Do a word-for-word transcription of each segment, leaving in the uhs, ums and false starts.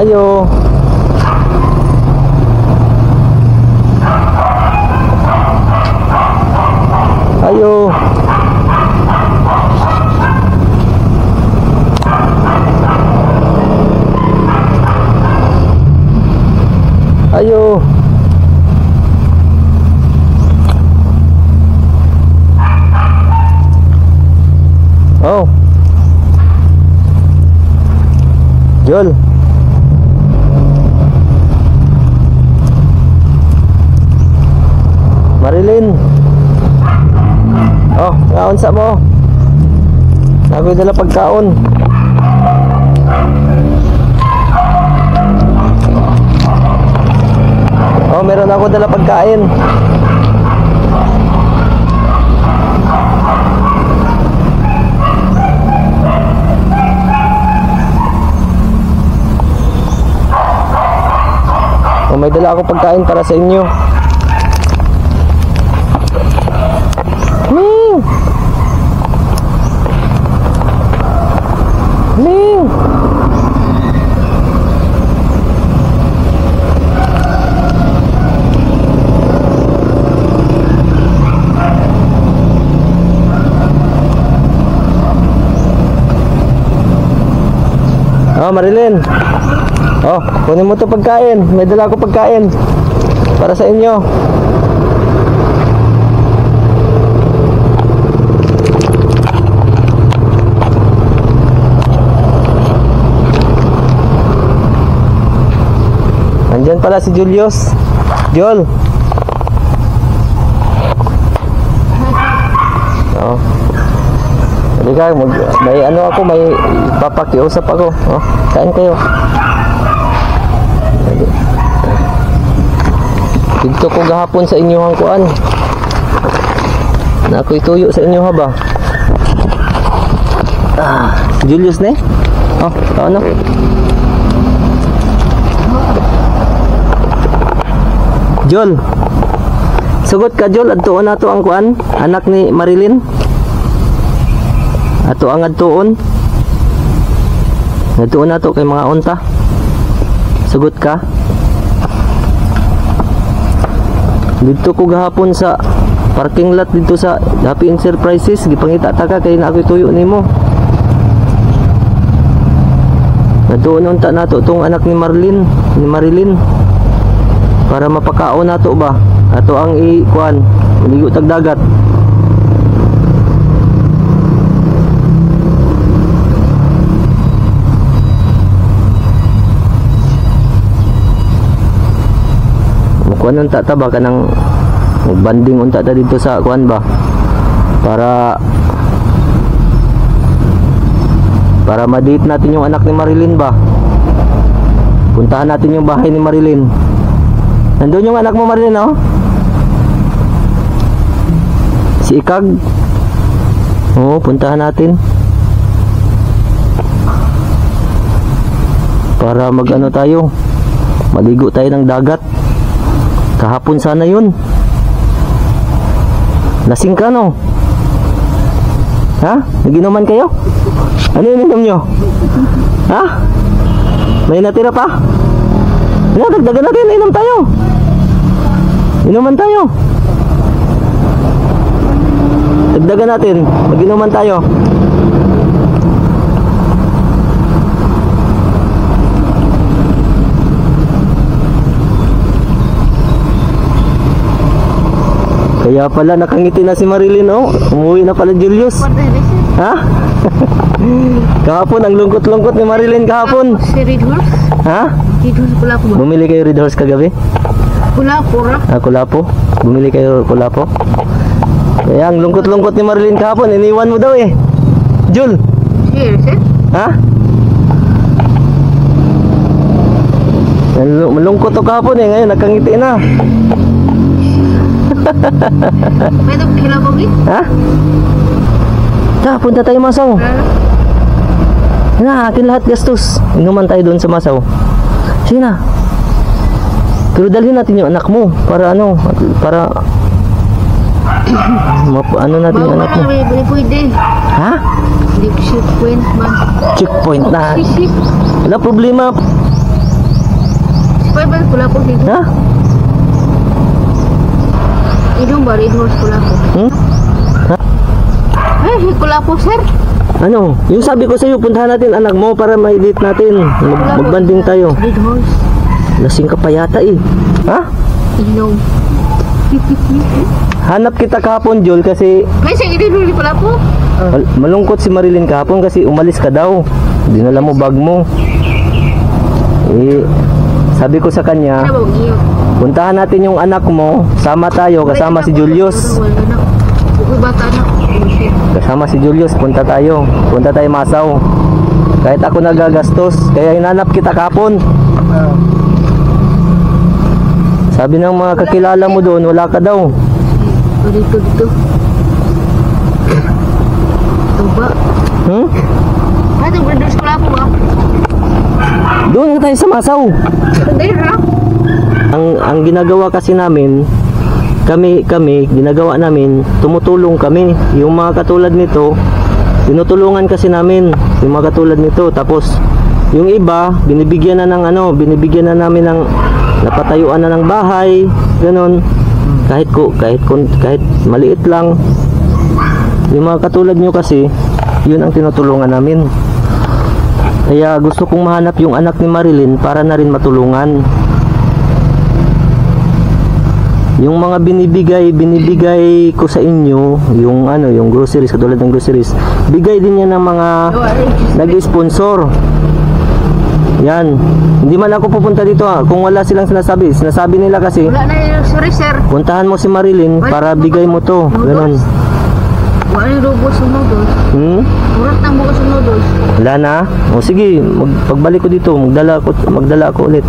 Ayo. Ayo. Ayo. Oh. Jol. Marilyn. Oh, kaon sa mo. Nagoy dala pagkaon. Oh, meron ako dala pagkain. Oh, may dala ako pagkain para sa inyo. Ling! Ling! Oh, Marilyn. Oh, kunin mo ito pagkain. May dala ako pagkain para sa inyo. Andyan pala si Julius. Jol. Oh. Hindi ka, may ano ako, may papakiusap ako. Oh, kain kayo. Dito ko gahapon sa inyo ang kuan. Na ako ituyo sa inyo ha ba? Ah, Julius ne? Oh, ano? Jol. Sugot ka Jol, adtuon na to ang kuan, anak ni Marilyn. Ato ang adtuon. Adtuon na to kay mga unta. Sugot ka. Dito ko gahapon sa parking lot dito sa Happy Enterprises, gipangita ta ka kay na ako tuyo nimo. Naduon unta nato tong anak ni Marilyn, ni Marilyn. Para mapakaon nato ba? Ato ang ikuan, ligo tag dagat. Kuan unta ta ba kanang banding unta ta dito sa kuan ba para para ma-date natin yung anak ni Marilyn ba. Puntahan natin yung bahay ni Marilyn. Nandoon yung anak mo Marilyn oh. Si Ikag. Oo, puntahan natin. Para magano tayo? Maligo tayo ng dagat. Kahapon sana yun. Lasing ka no? Ha? Naginuman kayo? Ano yung inom nyo? Ha? May natira pa? Ano? Dagdagan natin. Inom tayo. Inuman tayo. Dagdagan natin. Mag-inuman tayo. Kaya pala nakangiti na si Marilyn oh. Umuwi na pala Julius. Ha? Kahapon ang lungkot-lungkot ni Marilyn kahapon. Si Red Horse? Ha? Red Horse Kulapo. Bumili kayo Red Horse kagabi? Kulapo ra. Ah, Kulapo. Bumili kayo Kulapo. Kaya ang lungkot-lungkot ni Marilyn kahapon. Iniwan mo daw eh. Jul. Yes, eh? Ha? Malungkot to kahapon eh. Ngayon nakangiti na. May nagkilaw ko gin? Ha? Ta, punta tayo Masaw. Na, atin lahat gastos. Inuman tayo doon sa Masaw. Sige na. Pero dalhin natin yung anak mo para ano, para ano natin yung anak mo. Hindi pwede. Ha? Checkpoint man. Checkpoint na. Wala problema. Pepes gula kopi. Hah? Idung bari dos gula kopi. Hmm? Eh, gula kopi sir. Ano? Yung sabi ko sa'yo, puntahan natin anak mo para ma-edit natin. Mag Magbanding tayo. Lasing ka pa yata eh. Ha? Inom. Hanap kita kahapon, Jol, kasi may siyang idinuli pala po. Mal malungkot si Marilyn kahapon kasi umalis ka daw. Dinala mo bag mo. Eh, sabi ko sa kanya, puntahan natin yung anak mo. Sama tayo, kasama si Julius. Kasama si Julius, punta tayo. Punta tayo Masaw. Kahit ako nagagastos, kaya hinanap kita kahapon. Sabi ng mga kakilala mo doon, wala ka daw. Hmm? Doon tayo sa Masaw. Ang, ang ginagawa kasi namin, kami, kami, ginagawa namin, tumutulong kami. Yung mga katulad nito, tinutulungan kasi namin. Yung mga katulad nito, tapos yung iba, binibigyan na ng ano, binibigyan na namin ng napatayuan na ng bahay, ganun. Kahit ko, kahit kahit maliit lang. Yung mga katulad nyo kasi, yun ang tinutulungan namin. Kaya gusto kong mahanap yung anak ni Marilyn para na rin matulungan. Yung mga binibigay, binibigay ko sa inyo, yung ano, yung groceries, katulad ng groceries, bigay din yan ng mga nag-sponsor. Yan. Hindi man ako pupunta dito ha. Kung wala silang sinasabi. Sinasabi nila kasi, wala na yun. Sorry, sir. Puntahan mo si Marilyn para bigay mo to. Ganun. Wala yung robos yung noodles. Hmm? Murat ng bukas yung noodles. Wala na? O sige, pagbalik ko dito, magdala ako, magdala ako ulit.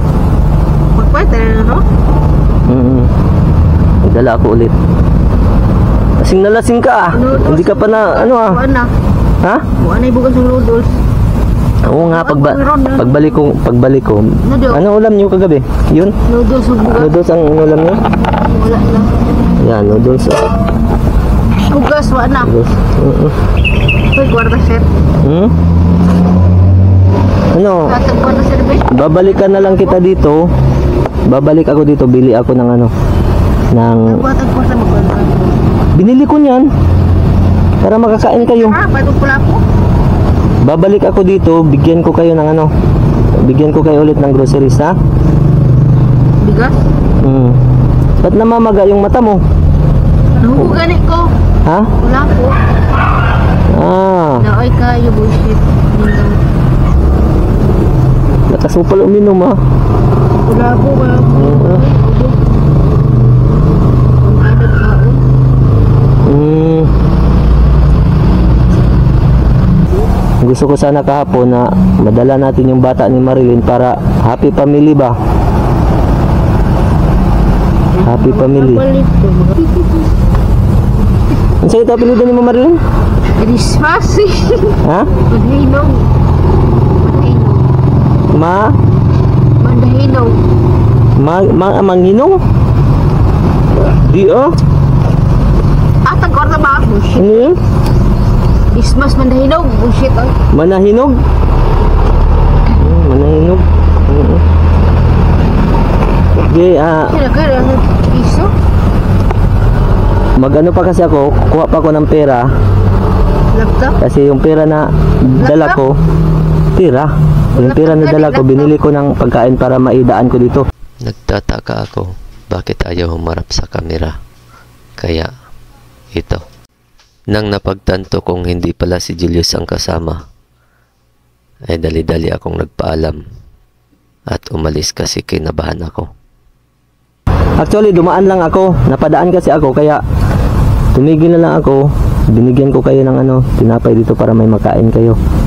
Magpapit na no? Mm-hmm. Magdala ako ulit. Lasing na lasing ka ah. Hindi ka pa na, ano ah. Buwan na. Ha? Buwan na yung bukas yung noodles. Oo nga, pagba pagbalik ko, pagbalik ko. Ano ulam niyo kagabi? Yun? Noodles. Noodles ang ulam niyo? Wala lang. Yan, noodles. Hugas, wala na. Noodles. Uy, kwarta set. Hmm? Ano? Kwarta set, eh? Babalikan na lang kita dito. Babalik ako dito, bili ako ng ano. Ng... Binili ko niyan. Para makakain kayo. Ha, bago pula po. Babalik ako dito, bigyan ko kayo ng ano. Bigyan ko kayo ulit ng groceries, ha? Bigas? Hmm. Ba't namamaga yung mata mo? Nahuhuganin ko. Ha? Wala ko. Ah. Naoy kayo, bullshit. Lakas mo pala uminom, ha? Wala ko, wala ko. Hmm. Gusto ko sana kahapon na madala natin yung bata ni Marilyn para happy family ba? Happy family. Ano sa'yo ito apelido ni Marilyn? Disfasi. Ha? Mandahinog. Ma? Mandahinog. Manghinog? Di o? Atag or na ba? Ano yun? Ismas Mandahinog, bullshit oh. Manahinog? Hmm, manahinog. Hmm. Okay, ah... Uh, piso? Mag-ano pa kasi ako, kuha pa ako ng pera. Laptop? Kasi yung pera na dala ko, tira. Yung pera na dala ko, binili ko ng pagkain para maidaan ko dito. Nagtataka ako, bakit ayaw humarap sa kamera? Kaya, ito. Nang napagtanto kong hindi pala si Julius ang kasama, ay dali-dali akong nagpaalam at umalis kasi kinabahan ako. Actually, dumaan lang ako. Napadaan kasi ako kaya tumigil na lang ako. Binigyan ko kayo ng ano, tinapay dito para may makain kayo.